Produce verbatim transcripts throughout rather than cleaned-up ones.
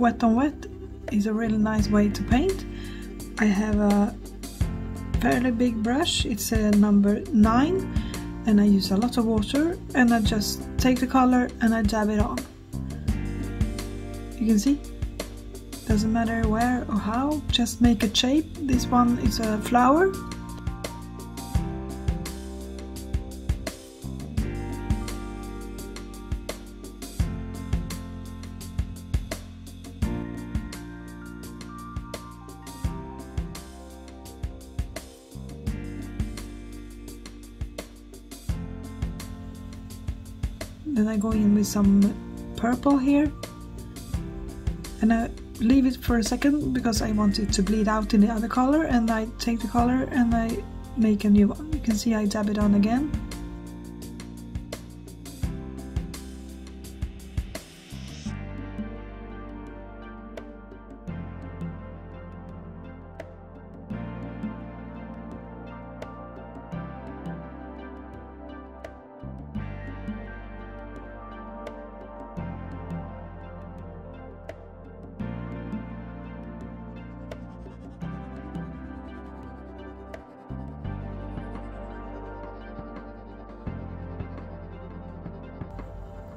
wet on wet is a really nice way to paint. I have a fairly big brush, it's a number nine, and I use a lot of water, and I just take the color and I dab it on. You can see, doesn't matter where or how, just make a shape. This one is a flower. Then I go in with some purple here, and I leave it for a second because I want it to bleed out in the other color, and I take the color and I make a new one. You can see I dab it on again.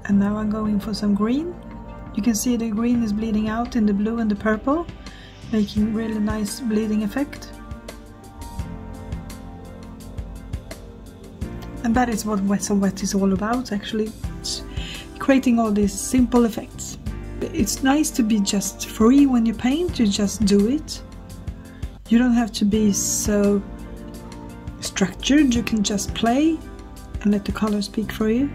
And now I'm going for some green. You can see the green is bleeding out in the blue and the purple, making really nice bleeding effect. And that is what wet on wet is all about, actually. It's creating all these simple effects. It's nice to be just free when you paint, you just do it. You don't have to be so structured, you can just play and let the color speak for you.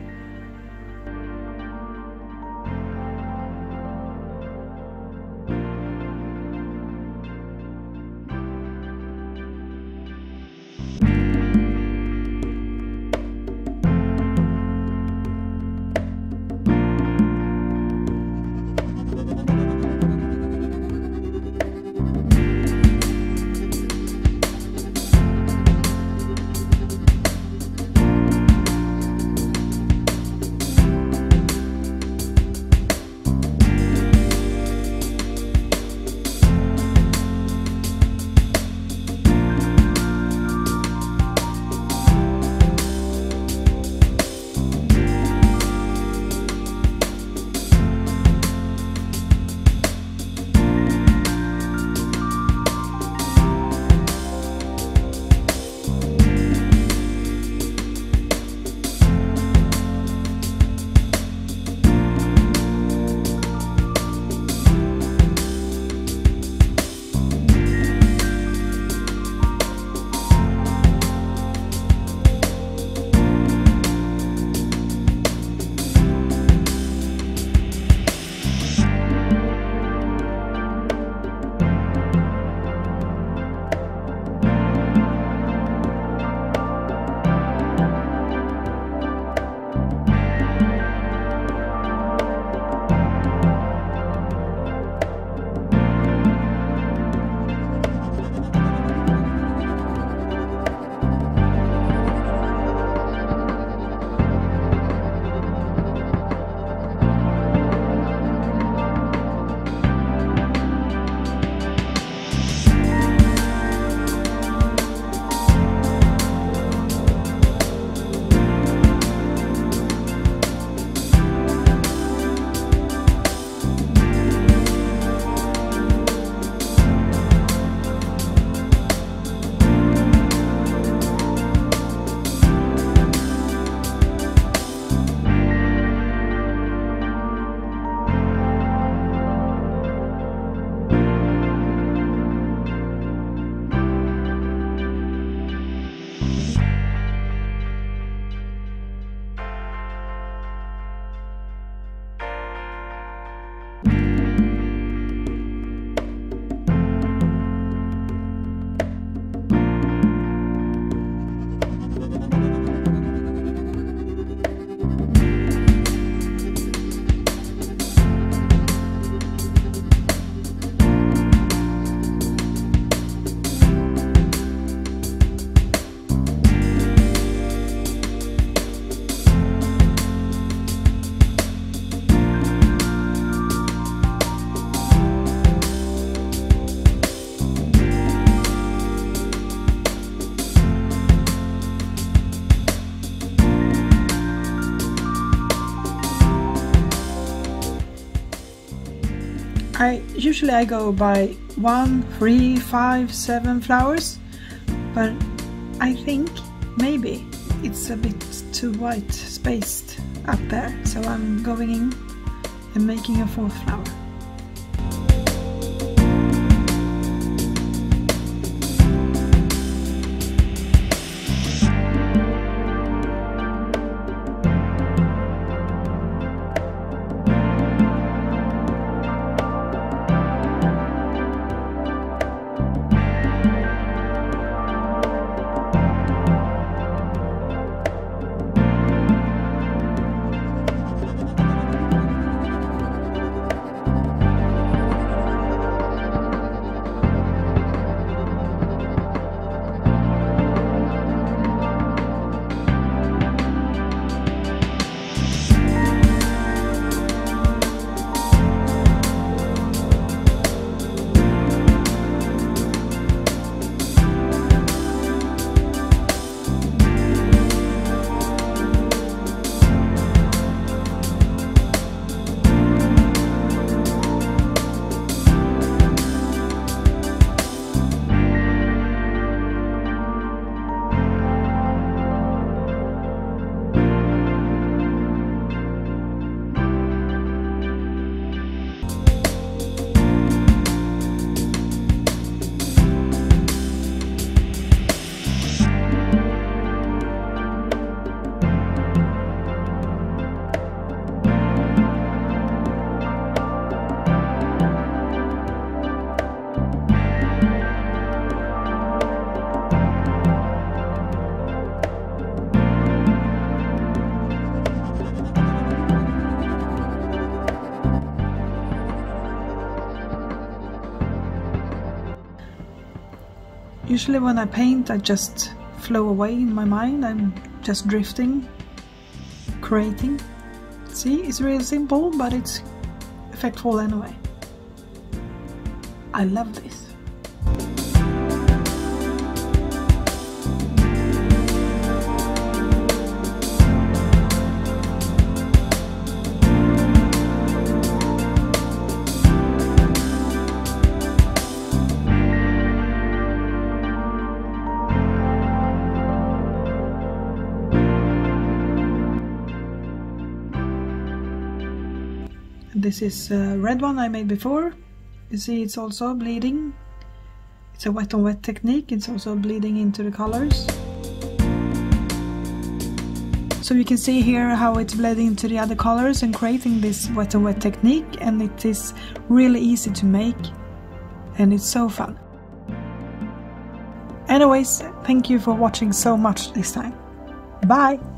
I usually I go by one, three, five, seven flowers, but I think maybe it's a bit too wide spaced up there, so I'm going in and making a fourth flower. Usually when I paint, I just flow away in my mind. I'm just drifting, creating. See, it's really simple, but it's effectful anyway. I love this. This is a red one I made before. You see it's also bleeding. It's a wet on wet technique. It's also bleeding into the colors. So you can see here how it's bleeding into the other colors and creating this wet on wet technique, and it is really easy to make and it's so fun. Anyways, thank you for watching so much this time. Bye!